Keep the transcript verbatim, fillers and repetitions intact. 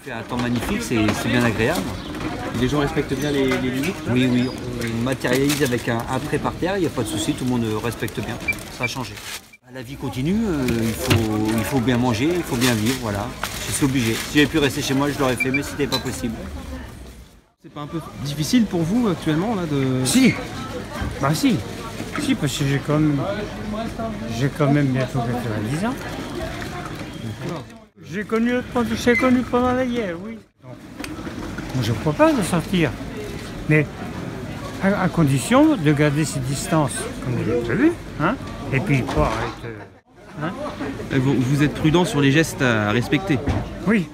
Il fait un temps magnifique, c'est bien agréable. Et les gens respectent bien les, les limites? Oui, oui, on matérialise avec un, un trait par terre, il n'y a pas de souci, tout le monde respecte bien. Ça a changé. La vie continue, euh, il, faut, il faut bien manger, il faut bien vivre, voilà. Je suis obligé. Si j'avais pu rester chez moi, je l'aurais fait, mais ce n'était pas possible. C'est pas un peu difficile pour vous actuellement là de... Si. Bah si. Si, parce que j'ai quand même... J'ai quand même bientôt quatre-vingt-dix ans. J'ai connu, connu pendant la guerre, oui. Donc, je ne crois pas de sortir, mais à, à condition de garder ses distances, comme vous l'avez vu, hein, et puis pas être... Hein. Vous, vous êtes prudent sur les gestes à respecter. Oui.